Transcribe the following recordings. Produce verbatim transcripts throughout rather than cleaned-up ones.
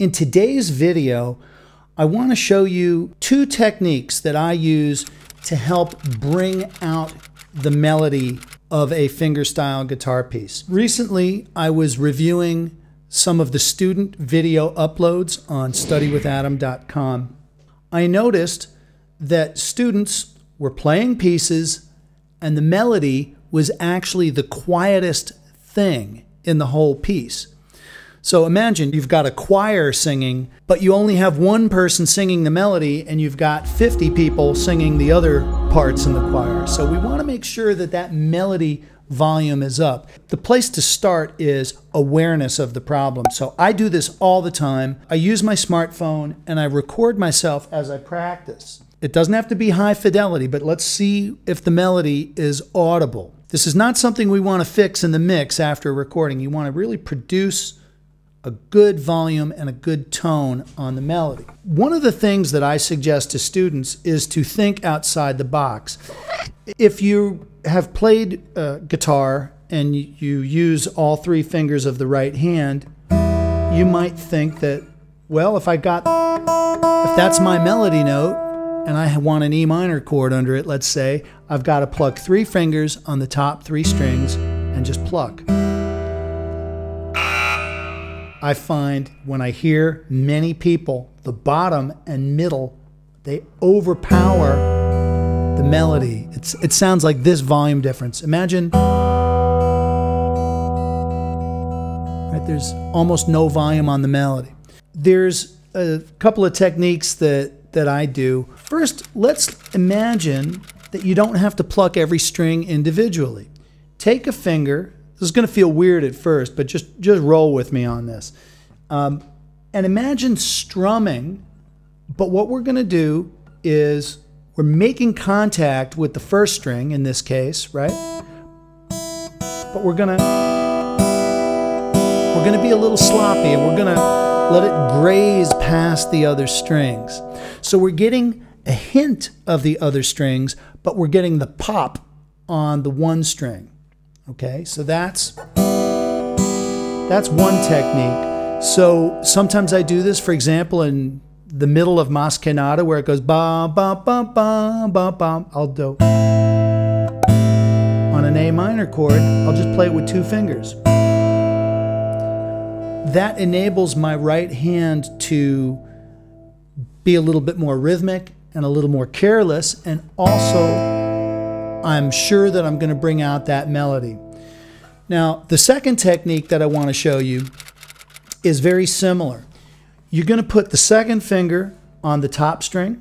In today's video, I want to show you two techniques that I use to help bring out the melody of a fingerstyle guitar piece. Recently, I was reviewing some of the student video uploads on study with adam dot com. I noticed that students were playing pieces and the melody was actually the quietest thing in the whole piece. So imagine you've got a choir singing, but you only have one person singing the melody and you've got fifty people singing the other parts in the choir. So we want to make sure that that melody volume is up. The place to start is awareness of the problem. So I do this all the time. I use my smartphone and I record myself as I practice. It doesn't have to be high fidelity, but let's see if the melody is audible. This is not something we want to fix in the mix after recording. You want to really produce a good volume and a good tone on the melody. One of the things that I suggest to students is to think outside the box. If you have played uh, guitar and you use all three fingers of the right hand, you might think that, well, if I got, if that's my melody note, and I want an E minor chord under it, let's say, I've got to pluck three fingers on the top three strings and just pluck. I find when I hear many people, the bottom and middle, they overpower the melody. It's, it sounds like this volume difference. Imagine, right, there's almost no volume on the melody. There's a couple of techniques that that I do. First, let's imagine that you don't have to pluck every string individually. Take a finger. This is going to feel weird at first, but just, just roll with me on this. Um, and imagine strumming, but what we're going to do is we're making contact with the first string in this case, right? But we're going to we're going to be a little sloppy and we're going to let it graze past the other strings. So we're getting a hint of the other strings, but we're getting the pop on the one string. Okay, so that's, that's one technique. So sometimes I do this, for example, in the middle of Mas Que Nada, where it goes ba ba ba ba ba ba. I'll do on an A minor chord, I'll just play it with two fingers. That enables my right hand to be a little bit more rhythmic and a little more careless, and also I'm sure that I'm going to bring out that melody. Now, the second technique that I want to show you is very similar. You're going to put the second finger on the top string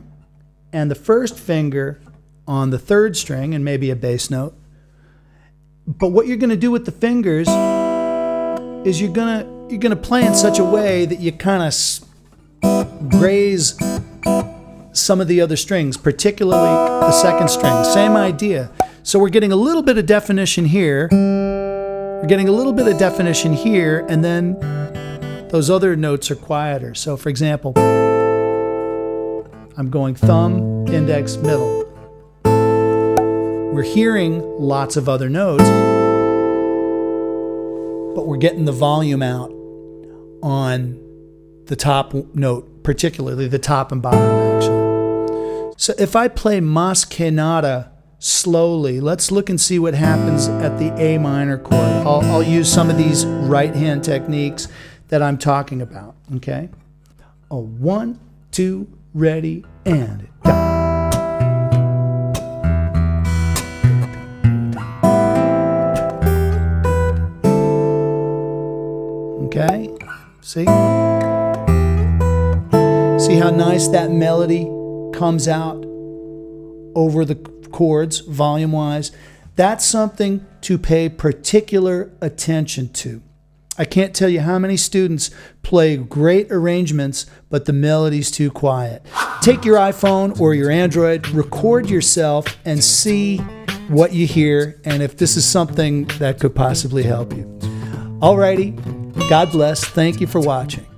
and the first finger on the third string and maybe a bass note. But what you're going to do with the fingers is you're going to You're going to play in such a way that you kind of graze some of the other strings, particularly the second string. Same idea. So we're getting a little bit of definition here. We're getting a little bit of definition here, and then those other notes are quieter. So for example, I'm going thumb, index, middle. We're hearing lots of other notes, but we're getting the volume out on the top note, particularly the top and bottom, actually. So if I play Mas Que Nada slowly, let's look and see what happens at the A minor chord. I'll, I'll use some of these right hand techniques that I'm talking about, okay? A one, two, ready, and go. Okay, see? See how nice that melody comes out over the chords, volume-wise? That's something to pay particular attention to. I can't tell you how many students play great arrangements, but the melody's too quiet. Take your iPhone or your Android, record yourself, and see what you hear, and if this is something that could possibly help you. Alrighty. God bless. Thank you for watching.